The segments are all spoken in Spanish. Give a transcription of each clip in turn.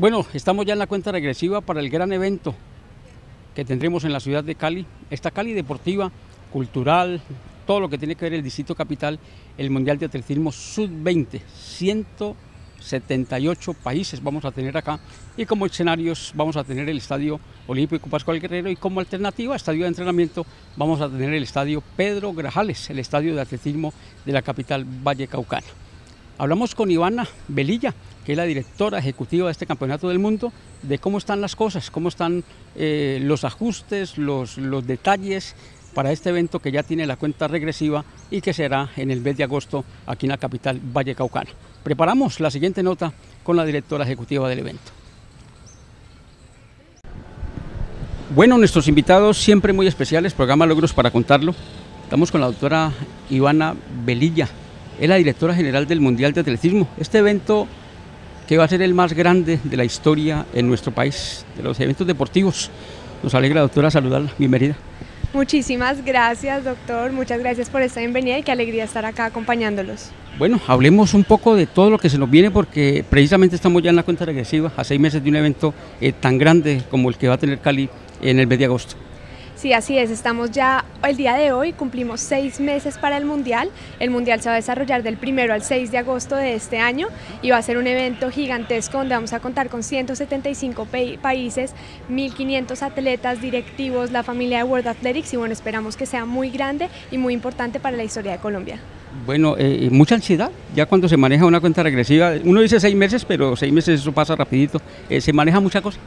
Bueno, estamos ya en la cuenta regresiva para el gran evento que tendremos en la ciudad de Cali, esta Cali deportiva, cultural, todo lo que tiene que ver el distrito capital, el Mundial de Atletismo Sub-20, 178 países vamos a tener acá, y como escenarios vamos a tener el Estadio Olímpico Pascual Guerrero, y como alternativa, estadio de entrenamiento, vamos a tener el Estadio Pedro Grajales, el estadio de atletismo de la capital vallecaucana. Hablamos con Ivanna Velilla, que es la directora ejecutiva de este campeonato del mundo, de cómo están las cosas, cómo están los ajustes, los detalles para este evento que ya tiene la cuenta regresiva y que será en el mes de agosto aquí en la capital vallecaucana. Preparamos la siguiente nota con la directora ejecutiva del evento. Bueno, nuestros invitados siempre muy especiales, programa Logros para Contarlo. Estamos con la doctora Ivanna Velilla. Es la directora general del Mundial de Atletismo, este evento que va a ser el más grande de la historia en nuestro país, de los eventos deportivos. Nos alegra, doctora, saludarla, bienvenida. Muchísimas gracias, doctor, muchas gracias por esta bienvenida y qué alegría estar acá acompañándolos. Bueno, hablemos un poco de todo lo que se nos viene, porque precisamente estamos ya en la cuenta regresiva, a 6 meses de un evento tan grande como el que va a tener Cali en el mes de agosto. Sí, así es, estamos ya, el día de hoy cumplimos 6 meses para el Mundial se va a desarrollar del 1 al 6 de agosto de este año y va a ser un evento gigantesco donde vamos a contar con 175 países, 1500 atletas, directivos, la familia de World Athletics y bueno, esperamos que sea muy grande y muy importante para la historia de Colombia. Bueno, mucha ansiedad, ya cuando se maneja una cuenta regresiva, uno dice 6 meses, pero 6 meses eso pasa rapidito, se maneja mucha cosa.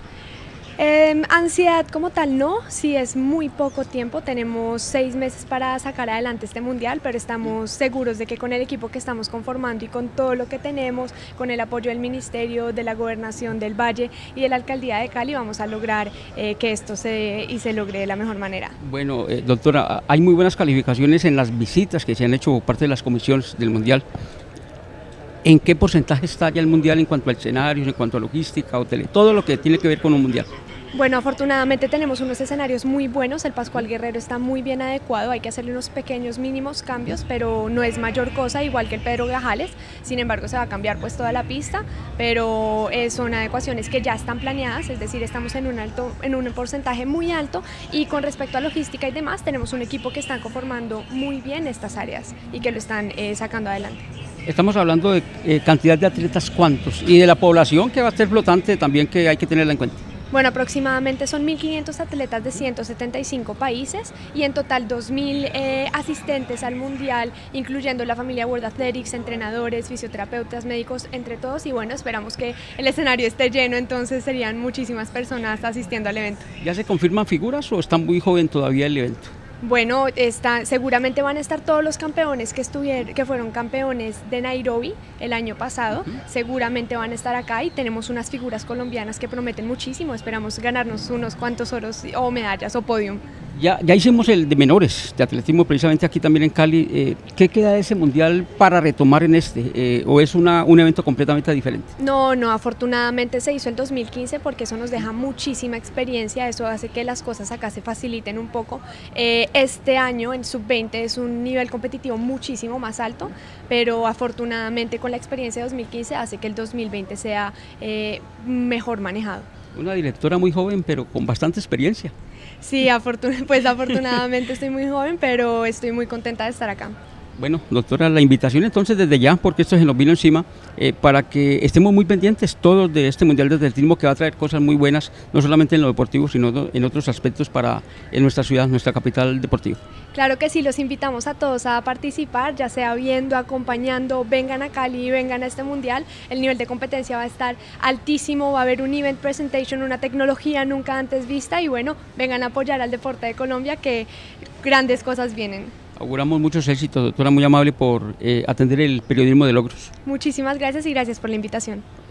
Ansiedad como tal no, sí es muy poco tiempo, tenemos 6 meses para sacar adelante este mundial, pero estamos seguros de que con el equipo que estamos conformando y con todo lo que tenemos, con el apoyo del Ministerio, de la Gobernación del Valle y de la Alcaldía de Cali, vamos a lograr que esto se dé y se logre de la mejor manera. Bueno, doctora, hay muy buenas calificaciones en las visitas que se han hecho por parte de las comisiones del mundial. ¿En qué porcentaje está ya el mundial en cuanto a escenarios, en cuanto a logística, hoteles, todo lo que tiene que ver con un mundial? Bueno, afortunadamente tenemos unos escenarios muy buenos, el Pascual Guerrero está muy bien adecuado, hay que hacerle unos pequeños mínimos cambios, pero no es mayor cosa, igual que el Pedro Grajales, sin embargo se va a cambiar pues toda la pista, pero son adecuaciones que ya están planeadas, es decir, estamos en un porcentaje muy alto y con respecto a logística y demás, tenemos un equipo que están conformando muy bien estas áreas y que lo están sacando adelante. Estamos hablando de cantidad de atletas, ¿cuántos? Y de la población que va a ser flotante también, que hay que tenerla en cuenta. Bueno, aproximadamente son 1500 atletas de 175 países y en total 2000 asistentes al mundial, incluyendo la familia World Athletics, entrenadores, fisioterapeutas, médicos, entre todos. Y bueno, esperamos que el escenario esté lleno, entonces serían muchísimas personas asistiendo al evento. ¿Ya se confirman figuras o está muy joven todavía el evento? Bueno, seguramente van a estar todos los campeones que fueron campeones de Nairobi el año pasado, seguramente van a estar acá y tenemos unas figuras colombianas que prometen muchísimo, esperamos ganarnos unos cuantos oros o medallas o podium. Ya hicimos el de menores de atletismo precisamente aquí también en Cali, ¿qué queda de ese mundial para retomar en este? ¿O es un evento completamente diferente? No, afortunadamente se hizo el 2015 porque eso nos deja muchísima experiencia, eso hace que las cosas acá se faciliten un poco. Este año en Sub-20 es un nivel competitivo muchísimo más alto, pero afortunadamente con la experiencia de 2015 hace que el 2020 sea mejor manejado. Una directora muy joven, pero con bastante experiencia. Sí, pues afortunadamente estoy muy joven, pero estoy muy contenta de estar acá. Bueno, doctora, la invitación entonces desde ya, porque esto se nos vino encima, para que estemos muy pendientes todos de este Mundial de Atletismo que va a traer cosas muy buenas, no solamente en lo deportivo, sino en otros aspectos en nuestra ciudad, nuestra capital deportiva. Claro que sí, los invitamos a todos a participar, ya sea viendo, acompañando, vengan a Cali, vengan a este mundial, el nivel de competencia va a estar altísimo, va a haber un event presentation, una tecnología nunca antes vista y bueno, vengan a apoyar al deporte de Colombia que grandes cosas vienen. Auguramos muchos éxitos, doctora, muy amable por atender el periodismo de Logros. Muchísimas gracias y gracias por la invitación.